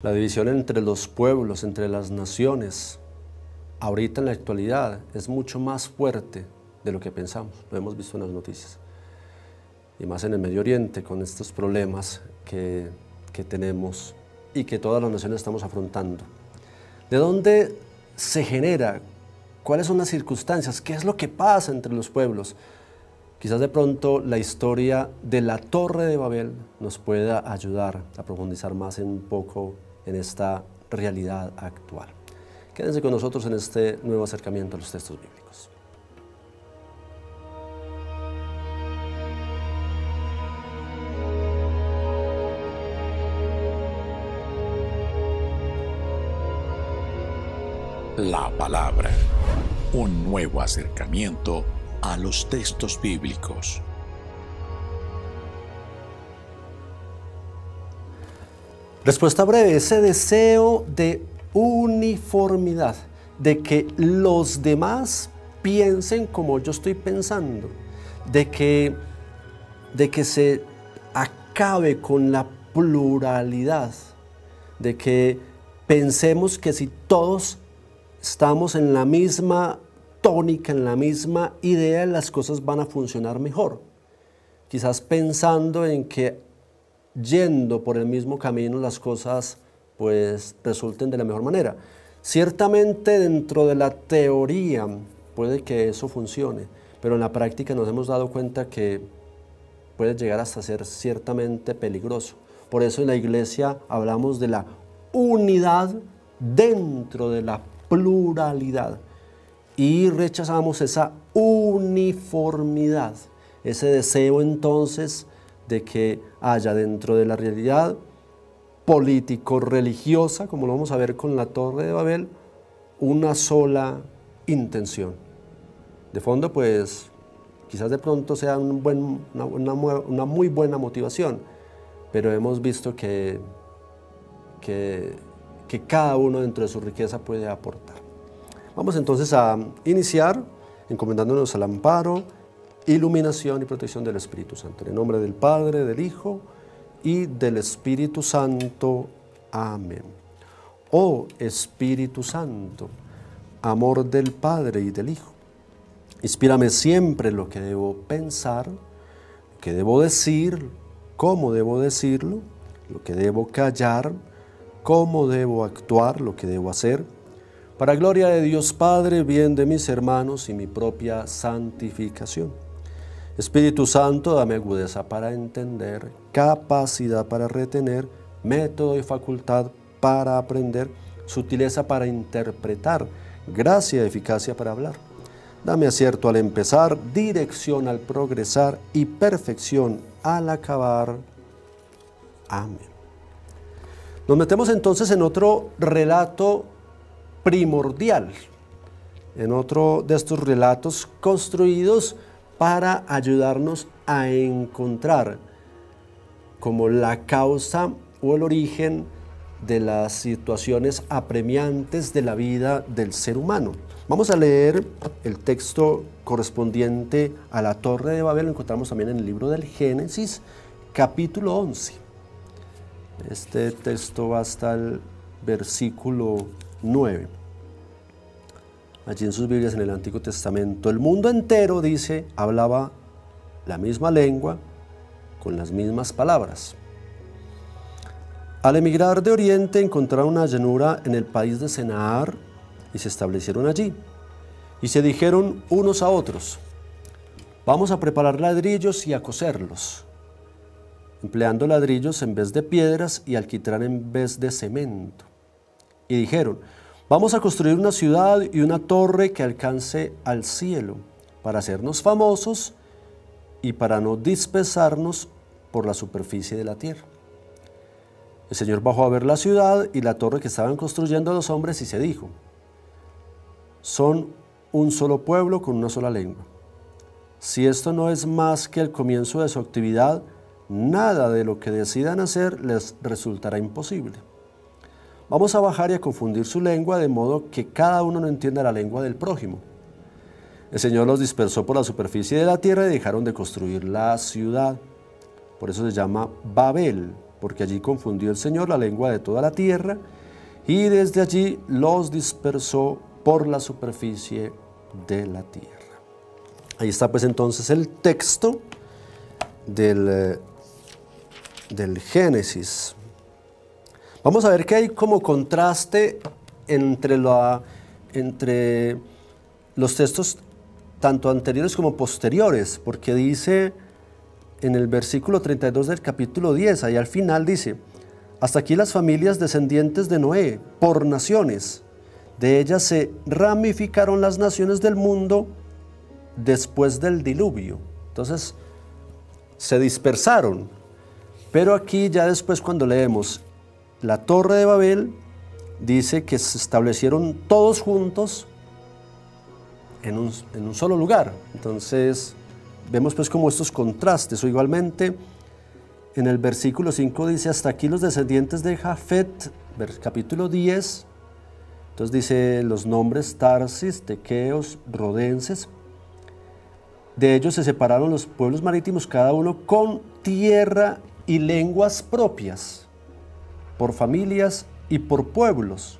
La división entre los pueblos, entre las naciones, ahorita en la actualidad es mucho más fuerte de lo que pensamos. Lo hemos visto en las noticias. Y más en el Medio Oriente, con estos problemas que tenemos y que todas las naciones estamos afrontando. ¿De dónde se genera? ¿Cuáles son las circunstancias? ¿Qué es lo que pasa entre los pueblos? Quizás de pronto la historia de la Torre de Babel nos pueda ayudar a profundizar más un poco en esta realidad actual. Quédense con nosotros en este nuevo acercamiento a los textos bíblicos. La palabra, un nuevo acercamiento a los textos bíblicos. Respuesta breve, ese deseo de uniformidad, de que los demás piensen como yo estoy pensando, de que se acabe con la pluralidad, de que pensemos que si todos estamos en la misma tónica, en la misma idea, las cosas van a funcionar mejor. Quizás pensando en que yendo por el mismo camino las cosas pues resulten de la mejor manera. Ciertamente dentro de la teoría puede que eso funcione, pero en la práctica nos hemos dado cuenta que puede llegar hasta ser ciertamente peligroso. Por eso en la iglesia hablamos de la unidad dentro de la pluralidad. Y rechazamos esa uniformidad, ese deseo entonces de que haya dentro de la realidad político-religiosa, como lo vamos a ver con la Torre de Babel, una sola intención. De fondo, pues, quizás de pronto sea una muy buena motivación, pero hemos visto que cada uno dentro de su riqueza puede aportar. Vamos entonces a iniciar encomendándonos al amparo, iluminación y protección del Espíritu Santo. En el nombre del Padre, del Hijo y del Espíritu Santo. Amén. Oh Espíritu Santo, amor del Padre y del Hijo, inspírame siempre lo que debo pensar, lo que debo decir, cómo debo decirlo, lo que debo callar, cómo debo actuar, lo que debo hacer, para gloria de Dios Padre, bien de mis hermanos y mi propia santificación. Espíritu Santo, dame agudeza para entender, capacidad para retener, método y facultad para aprender, sutileza para interpretar, gracia y eficacia para hablar. Dame acierto al empezar, dirección al progresar y perfección al acabar. Amén. Nos metemos entonces en otro relato primordial, en otro de estos relatos construidos para ayudarnos a encontrar como la causa o el origen de las situaciones apremiantes de la vida del ser humano. Vamos a leer el texto correspondiente a la Torre de Babel, lo encontramos también en el libro del Génesis, capítulo 11. Este texto va hasta el versículo 9. Allí en sus Biblias, en el Antiguo Testamento, el mundo entero, dice, hablaba la misma lengua con las mismas palabras. Al emigrar de Oriente encontraron una llanura en el país de Senaar y se establecieron allí. Y se dijeron unos a otros, vamos a preparar ladrillos y a coserlos, empleando ladrillos en vez de piedras y alquitrán en vez de cemento. Y dijeron, vamos a construir una ciudad y una torre que alcance al cielo, para hacernos famosos y para no dispersarnos por la superficie de la tierra. El Señor bajó a ver la ciudad y la torre que estaban construyendo los hombres y se dijo, son un solo pueblo con una sola lengua. Si esto no es más que el comienzo de su actividad, nada de lo que decidan hacer les resultará imposible. Vamos a bajar y a confundir su lengua de modo que cada uno no entienda la lengua del prójimo. El Señor los dispersó por la superficie de la tierra y dejaron de construir la ciudad. Por eso se llama Babel, porque allí confundió el Señor la lengua de toda la tierra, y desde allí los dispersó por la superficie de la tierra. Ahí está pues entonces el texto del Génesis. Vamos a ver que hay como contraste entre los textos tanto anteriores como posteriores, porque dice en el versículo 32 del capítulo 10, ahí al final dice: hasta aquí las familias descendientes de Noé, por naciones. De ellas se ramificaron las naciones del mundo después del diluvio. Entonces, se dispersaron. Pero aquí ya después, cuando leemos la Torre de Babel, dice que se establecieron todos juntos en un solo lugar. Entonces, vemos pues como estos contrastes. O igualmente, en el versículo 5 dice: hasta aquí los descendientes de Jafet, capítulo 10. Entonces dice los nombres: Tarsis, Tequeos, Rodenses. De ellos se separaron los pueblos marítimos, cada uno con tierra y lenguas propias, por familias y por pueblos.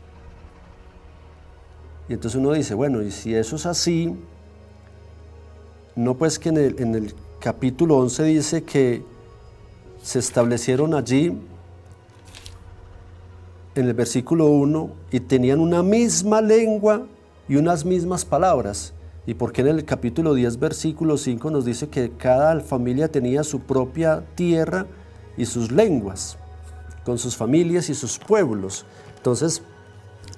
Y entonces uno dice, bueno, y si eso es así, no pues que en el capítulo 11 dice que se establecieron allí, en el versículo 1, y tenían una misma lengua y unas mismas palabras. ¿Y por qué en el capítulo 10, versículo 5 nos dice que cada familia tenía su propia tierra y sus lenguas, con sus familias y sus pueblos? Entonces,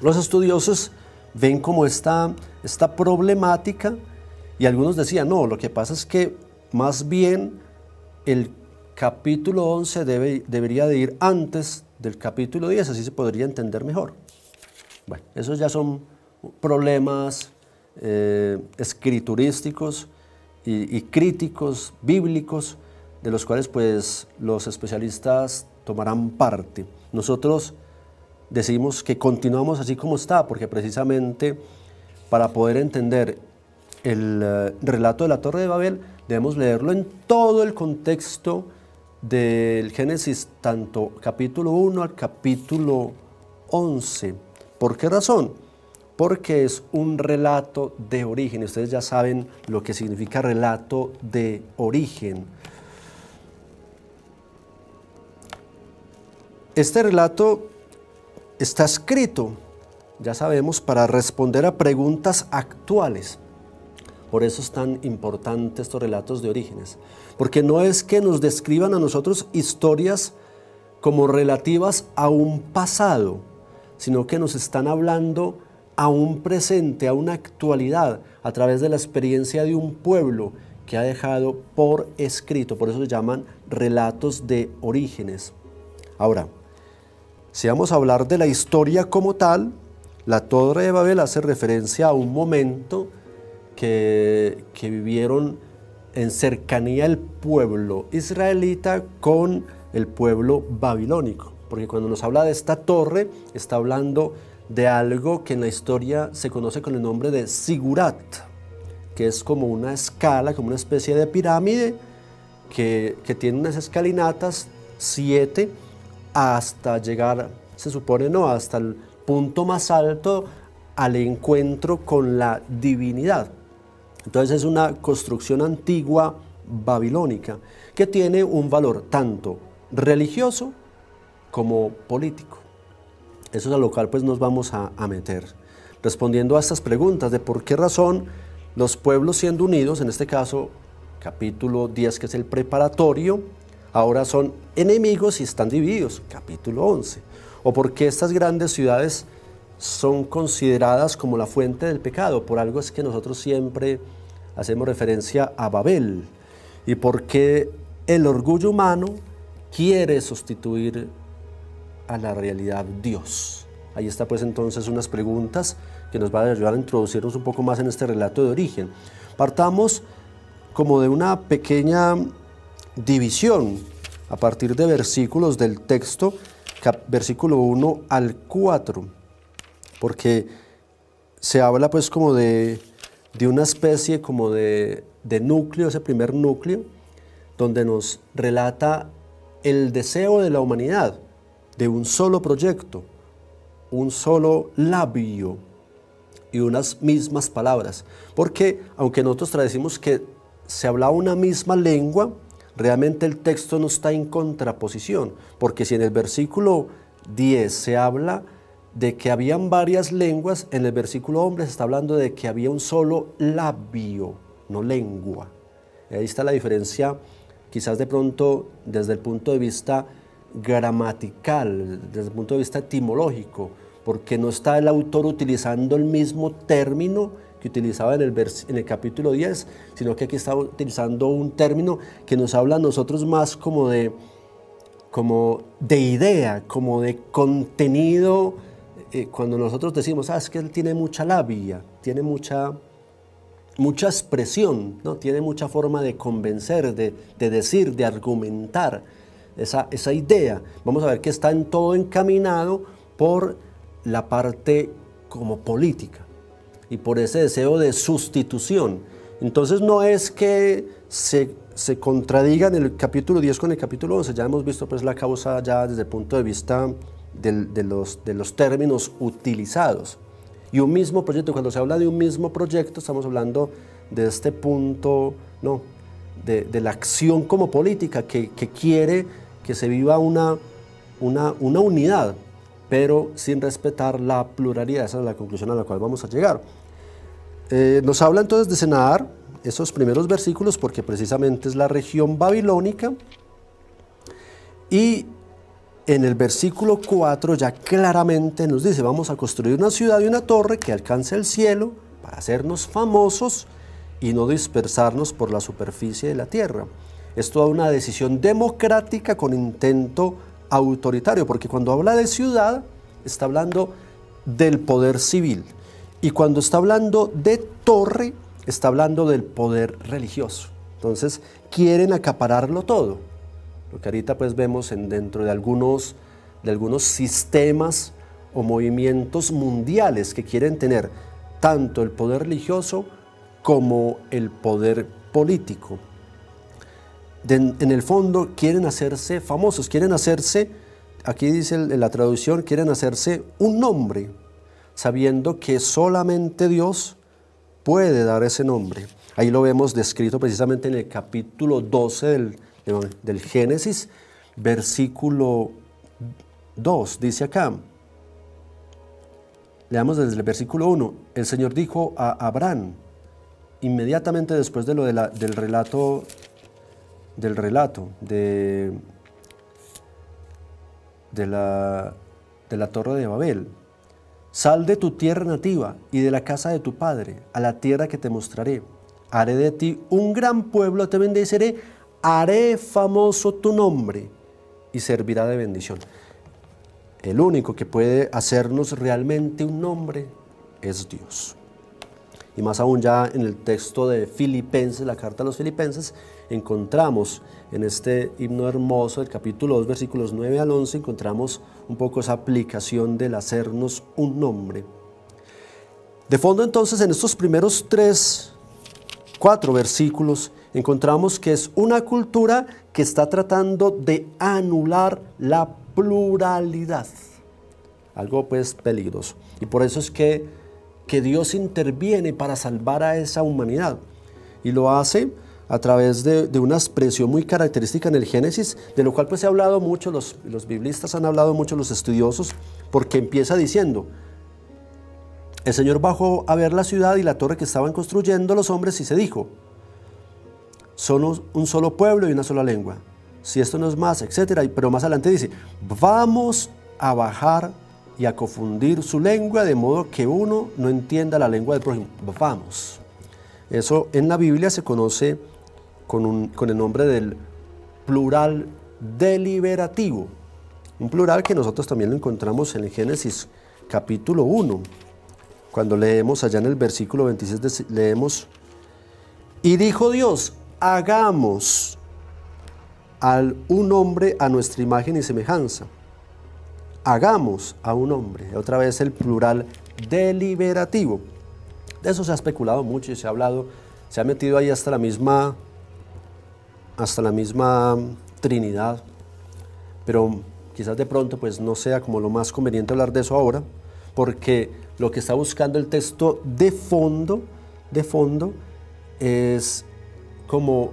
los estudiosos ven como esta problemática, y algunos decían, no, lo que pasa es que más bien el capítulo 11 debería de ir antes del capítulo 10, así se podría entender mejor. Bueno, esos ya son problemas escriturísticos y críticos bíblicos, de los cuales pues los especialistas tomarán parte. Nosotros decimos que continuamos así como está, porque precisamente para poder entender el relato de la Torre de Babel debemos leerlo en todo el contexto del Génesis, tanto capítulo 1 al capítulo 11. ¿Por qué razón? Porque es un relato de origen. Ustedes ya saben lo que significa relato de origen. Este relato está escrito, ya sabemos, para responder a preguntas actuales. Por eso es tan importante estos relatos de orígenes. Porque no es que nos describan a nosotros historias como relativas a un pasado, sino que nos están hablando a un presente, a una actualidad, a través de la experiencia de un pueblo que ha dejado por escrito. Por eso se llaman relatos de orígenes. Ahora, si vamos a hablar de la historia como tal, la Torre de Babel hace referencia a un momento que vivieron en cercanía el pueblo israelita con el pueblo babilónico. Porque cuando nos habla de esta torre, está hablando de algo que en la historia se conoce con el nombre de Zigurat, que es como una escala, como una especie de pirámide que tiene unas escalinatas, 7, hasta llegar, se supone, no, hasta el punto más alto, al encuentro con la divinidad. Entonces es una construcción antigua babilónica que tiene un valor tanto religioso como político. Eso es a lo cual pues nos vamos a meter, respondiendo a estas preguntas de por qué razón los pueblos, siendo unidos, en este caso capítulo 10, que es el preparatorio, ahora son enemigos y están divididos, capítulo 11. O por qué estas grandes ciudades son consideradas como la fuente del pecado. Por algo es que nosotros siempre hacemos referencia a Babel. Y por qué el orgullo humano quiere sustituir a la realidad Dios. Ahí está pues entonces unas preguntas que nos van a ayudar a introducirnos un poco más en este relato de origen. Partamos como de una pequeña división a partir de versículos del texto, versículo 1 al 4, porque se habla pues como de una especie como de núcleo, ese primer núcleo, donde nos relata el deseo de la humanidad de un solo proyecto, un solo labio y unas mismas palabras. Porque aunque nosotros traducimos que se hablaba una misma lengua, realmente el texto no está en contraposición, porque si en el versículo 10 se habla de que habían varias lenguas, en el versículo 11 se está hablando de que había un solo labio, no lengua. Ahí está la diferencia, quizás de pronto desde el punto de vista gramatical, desde el punto de vista etimológico, porque no está el autor utilizando el mismo término que utilizaba en el capítulo 10, sino que aquí está utilizando un término que nos habla a nosotros más como de idea, como de contenido. Cuando nosotros decimos, es que él tiene mucha labia, tiene mucha expresión, ¿no? Tiene mucha forma de convencer, de decir, de argumentar esa idea. Vamos a ver que está en todo encaminado por la parte como política y por ese deseo de sustitución. Entonces no es que se contradigan el capítulo 10 con el capítulo 11, ya hemos visto pues la causa ya desde el punto de vista de los términos utilizados. Y un mismo proyecto, cuando se habla de un mismo proyecto, estamos hablando de este punto, ¿no? de la acción como política que quiere que se viva una unidad, pero sin respetar la pluralidad. Esa es la conclusión a la cual vamos a llegar. Nos habla entonces de Senaar, esos primeros versículos, porque precisamente es la región babilónica. Y en el versículo 4 ya claramente nos dice, vamos a construir una ciudad y una torre que alcance el cielo para hacernos famosos y no dispersarnos por la superficie de la tierra. Es toda una decisión democrática con intento autoritario, porque cuando habla de ciudad está hablando del poder civil, y cuando está hablando de torre está hablando del poder religioso. Entonces quieren acapararlo todo, lo que ahorita pues vemos dentro de algunos sistemas o movimientos mundiales que quieren tener tanto el poder religioso como el poder político. En el fondo quieren hacerse famosos, quieren hacerse, aquí dice en la traducción, quieren hacerse un nombre, sabiendo que solamente Dios puede dar ese nombre. Ahí lo vemos descrito precisamente en el capítulo 12 del Génesis, versículo 2, dice acá. Leamos desde el versículo 1, el Señor dijo a Abraham, inmediatamente después de lo del relato de la Torre de Babel. Sal de tu tierra nativa y de la casa de tu padre a la tierra que te mostraré. Haré de ti un gran pueblo, te bendeciré, haré famoso tu nombre y servirá de bendición. El único que puede hacernos realmente un nombre es Dios. Y más aún ya en el texto de Filipenses, la carta a los Filipenses, encontramos en este himno hermoso del capítulo 2, versículos 9 al 11, encontramos un poco esa aplicación del hacernos un nombre. De fondo entonces en estos primeros 4 versículos encontramos que es una cultura que está tratando de anular la pluralidad. Algo pues peligroso. Y por eso es que Dios interviene para salvar a esa humanidad, y lo hace a través de una expresión muy característica en el Génesis, de lo cual pues se ha hablado mucho, los biblistas han hablado mucho, los estudiosos, porque empieza diciendo, el Señor bajó a ver la ciudad y la torre que estaban construyendo los hombres y se dijo, son un solo pueblo y una sola lengua, si esto no es más, etcétera, pero más adelante dice, vamos a bajar y a confundir su lengua de modo que uno no entienda la lengua del prójimo. Vamos. Eso en la Biblia se conoce con el nombre del plural deliberativo. Un plural que nosotros también lo encontramos en el Génesis capítulo 1. Cuando leemos allá en el versículo 26, leemos, y dijo Dios, hagamos un hombre a nuestra imagen y semejanza. Hagamos a un hombre, otra vez el plural deliberativo. De eso se ha especulado mucho y se ha hablado, se ha metido ahí hasta la misma Trinidad, pero quizás de pronto pues no sea como lo más conveniente hablar de eso ahora, porque lo que está buscando el texto de fondo es como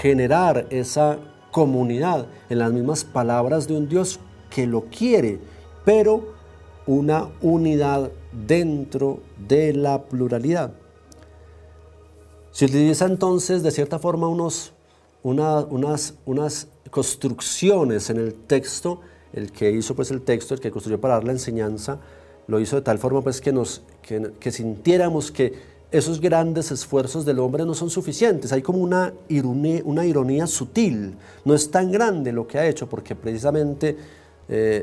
generar esa comunidad en las mismas palabras de un Dios que lo quiere, pero una unidad dentro de la pluralidad. Se utiliza entonces de cierta forma unas construcciones en el texto. El que hizo pues el texto, el que construyó para dar la enseñanza, lo hizo de tal forma pues que sintiéramos que esos grandes esfuerzos del hombre no son suficientes. Hay como una ironía sutil. No es tan grande lo que ha hecho, porque precisamente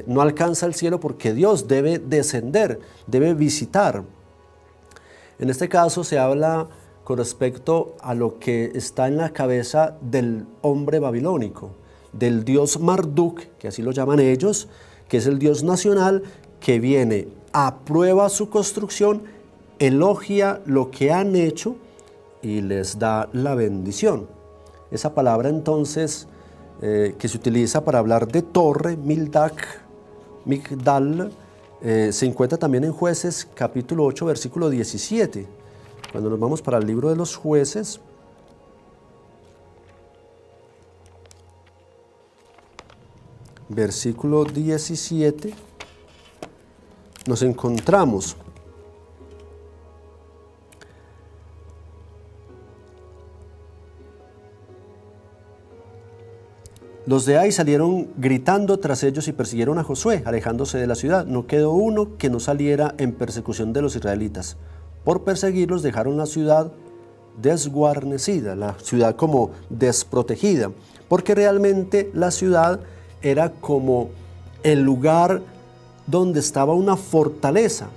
no alcanza el cielo, porque Dios debe descender, debe visitar. En este caso se habla con respecto a lo que está en la cabeza del hombre babilónico, del dios Marduk, que así lo llaman ellos, que es el dios nacional, que viene, aprueba su construcción, elogia lo que han hecho y les da la bendición. Esa palabra entonces que se utiliza para hablar de torre, migdal, se encuentra también en Jueces capítulo 8 versículo 17. Cuando nos vamos para el libro de los Jueces, versículo 17, nos encontramos los de Ai salieron gritando tras ellos y persiguieron a Josué, alejándose de la ciudad. No quedó uno que no saliera en persecución de los israelitas. Por perseguirlos dejaron la ciudad desguarnecida, la ciudad como desprotegida, porque realmente la ciudad era como el lugar donde estaba una fortaleza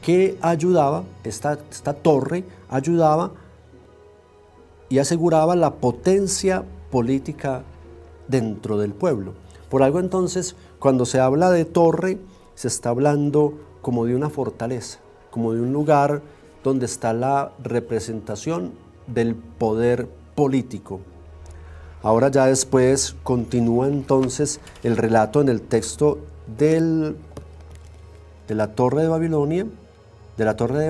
que ayudaba, esta torre ayudaba y aseguraba la potencia política dentro del pueblo. Por algo entonces, cuando se habla de torre, se está hablando como de una fortaleza, como de un lugar donde está la representación del poder político. Ahora ya después continúa entonces el relato en el texto de la Torre de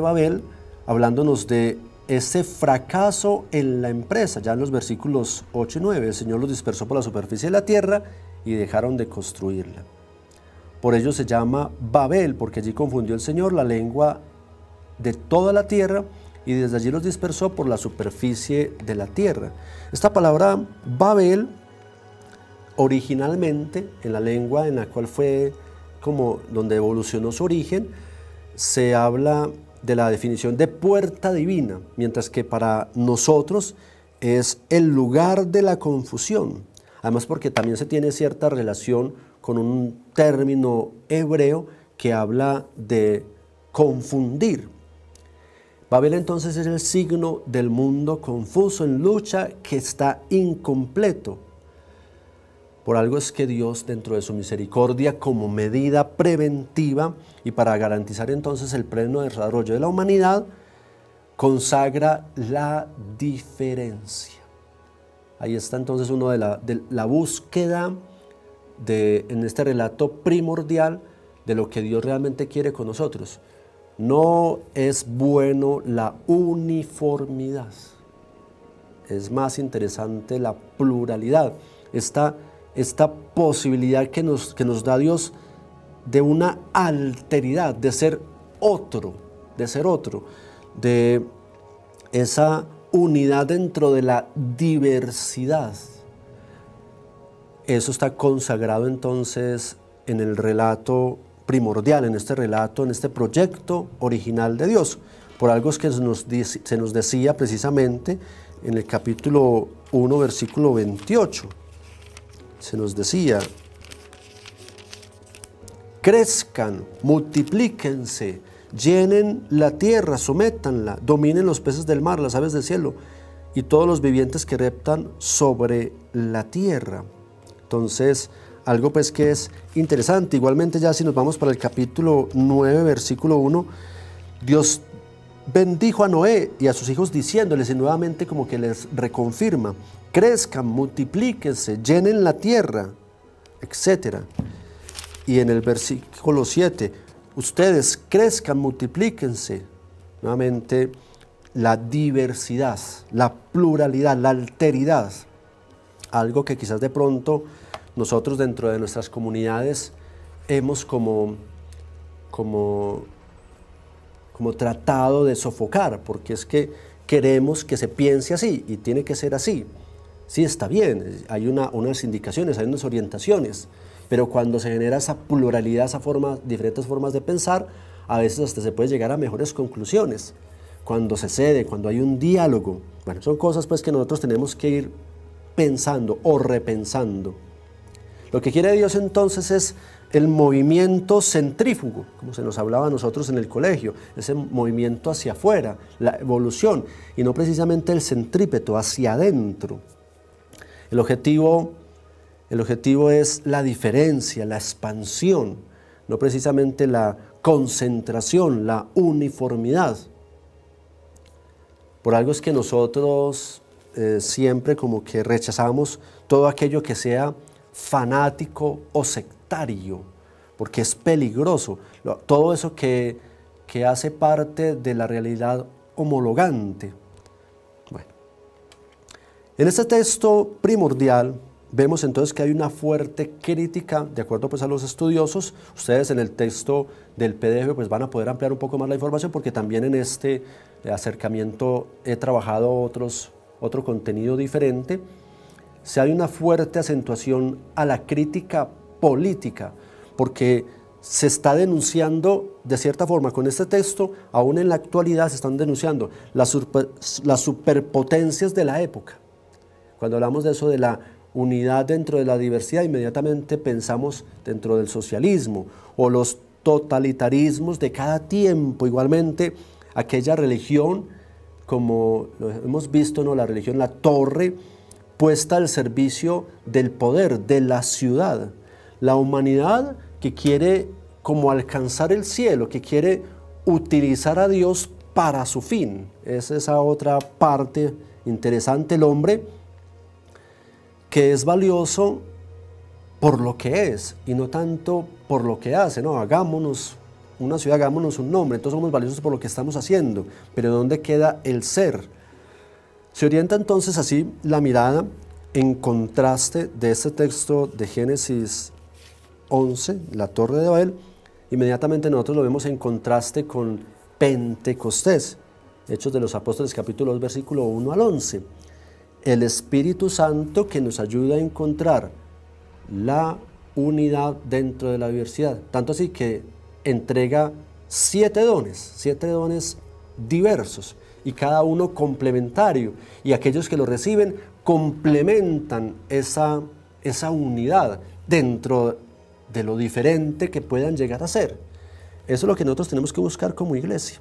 Babel, hablándonos de ese fracaso en la empresa. Ya en los versículos 8 y 9, el Señor los dispersó por la superficie de la tierra y dejaron de construirla. Por ello se llama Babel, porque allí confundió el Señor la lengua de toda la tierra y desde allí los dispersó por la superficie de la tierra. Esta palabra Babel originalmente, en la lengua en la cual fue como donde evolucionó su origen, se habla de la definición de puerta divina, mientras que para nosotros es el lugar de la confusión. Además, porque también se tiene cierta relación con un término hebreo que habla de confundir. Babel entonces es el signo del mundo confuso, en lucha, que está incompleto. Por algo es que Dios, dentro de su misericordia, como medida preventiva y para garantizar entonces el pleno desarrollo de la humanidad, consagra la diferencia. Ahí está entonces uno de la búsqueda en este relato primordial de lo que Dios realmente quiere con nosotros. No es bueno la uniformidad, es más interesante la pluralidad, esta posibilidad que nos da Dios de una alteridad, de ser otro, de esa unidad dentro de la diversidad. Eso está consagrado entonces en el relato primordial, en este relato, en este proyecto original de Dios. Por algo es que se nos decía precisamente en el capítulo 1, versículo 28. Se nos decía: crezcan, multiplíquense, llenen la tierra, sométanla, dominen los peces del mar, las aves del cielo y todos los vivientes que reptan sobre la tierra. Entonces, algo pues que es interesante. Igualmente, ya si nos vamos para el capítulo 9, versículo 1, Dios bendijo a Noé y a sus hijos diciéndoles, y nuevamente como que les reconfirma: crezcan, multiplíquense, llenen la tierra. etc. Y en el versículo 7, ustedes crezcan, multiplíquense. Nuevamente, la diversidad, la pluralidad, la alteridad. Algo que quizás de pronto nosotros dentro de nuestras comunidades hemos como tratado de sofocar, porque es que queremos que se piense así y tiene que ser así. Sí, está bien, hay unas indicaciones, hay unas orientaciones, pero cuando se genera esa pluralidad, diferentes formas de pensar, a veces hasta se puede llegar a mejores conclusiones. Cuando se cede, cuando hay un diálogo, bueno, son cosas pues que nosotros tenemos que ir pensando o repensando. Lo que quiere Dios entonces es el movimiento centrífugo, como se nos hablaba a nosotros en el colegio, ese movimiento hacia afuera, la evolución, y no precisamente el centrípeto, hacia adentro. El objetivo es la diferencia, la expansión, no precisamente la concentración, la uniformidad. Por algo es que nosotros siempre como que rechazamos todo aquello que sea fanático o sectario, porque es peligroso. Todo eso que hace parte de la realidad homologante. Bueno, en este texto primordial vemos entonces que hay una fuerte crítica, de acuerdo pues a los estudiosos. Ustedes en el texto del PDF pues van a poder ampliar un poco más la información, porque también en este acercamiento he trabajado otro contenido diferente. Si hay una fuerte acentuación a la crítica política, porque se está denunciando de cierta forma con este texto, aún en la actualidad se están denunciando las superpotencias de la época. Cuando hablamos de eso de la unidad dentro de la diversidad, inmediatamente pensamos dentro del socialismo o los totalitarismos de cada tiempo, igualmente aquella religión, como hemos visto, ¿no? La religión, la torre, puesta al servicio del poder, de la ciudad. La humanidad que quiere como alcanzar el cielo, que quiere utilizar a Dios para su fin. Es esa otra parte interesante, el hombre, que es valioso por lo que es y no tanto por lo que hace. No, hagámonos una ciudad, hagámonos un nombre, entonces somos valiosos por lo que estamos haciendo, pero ¿dónde queda el ser? Se orienta entonces así la mirada en contraste de este texto de Génesis 11, la Torre de Babel. Inmediatamente nosotros lo vemos en contraste con Pentecostés, Hechos de los Apóstoles capítulo 2, versículo 1 al 11. El Espíritu Santo que nos ayuda a encontrar la unidad dentro de la diversidad, tanto así que entrega 7 dones diversos y cada uno complementario, y aquellos que lo reciben complementan esa unidad dentro de lo diferente que puedan llegar a ser. Eso es lo que nosotros tenemos que buscar como iglesia.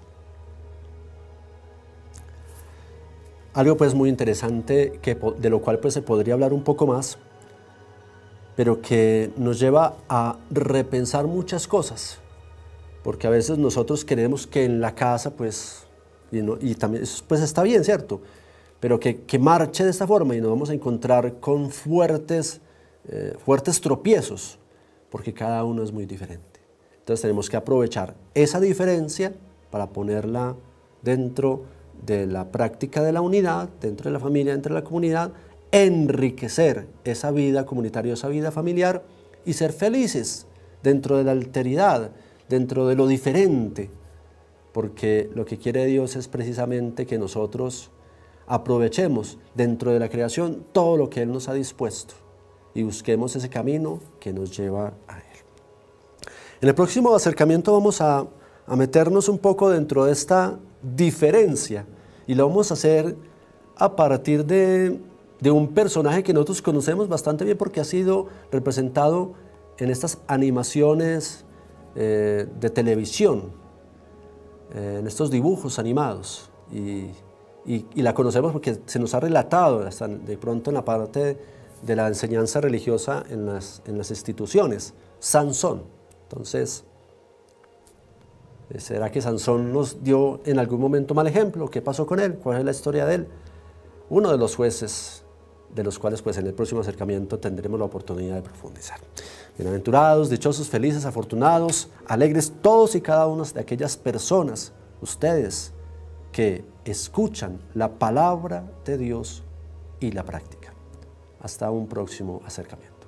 Algo pues muy interesante, de lo cual pues se podría hablar un poco más, pero que nos lleva a repensar muchas cosas, porque a veces nosotros queremos que en la casa pues... Y también, pues está bien, ¿cierto? Pero que marche de esta forma, y nos vamos a encontrar con fuertes tropiezos, porque cada uno es muy diferente. Entonces tenemos que aprovechar esa diferencia para ponerla dentro de la práctica de la unidad, dentro de la familia, dentro de la comunidad, enriquecer esa vida comunitaria, esa vida familiar, y ser felices dentro de la alteridad, dentro de lo diferente. Porque lo que quiere Dios es precisamente que nosotros aprovechemos dentro de la creación todo lo que Él nos ha dispuesto y busquemos ese camino que nos lleva a Él. En el próximo acercamiento vamos a meternos un poco dentro de esta diferencia, y lo vamos a hacer a partir de un personaje que nosotros conocemos bastante bien, porque ha sido representado en estas animaciones de televisión, en estos dibujos animados, y la conocemos porque se nos ha relatado hasta de pronto en la parte de la enseñanza religiosa en las instituciones, Sansón. Entonces, ¿será que Sansón nos dio en algún momento mal ejemplo? ¿Qué pasó con él? ¿Cuál es la historia de él? Uno de los jueces de los cuales pues en el próximo acercamiento tendremos la oportunidad de profundizar. Bienaventurados, dichosos, felices, afortunados, alegres todos y cada uno de aquellas personas, ustedes, que escuchan la palabra de Dios y la practican. Hasta un próximo acercamiento.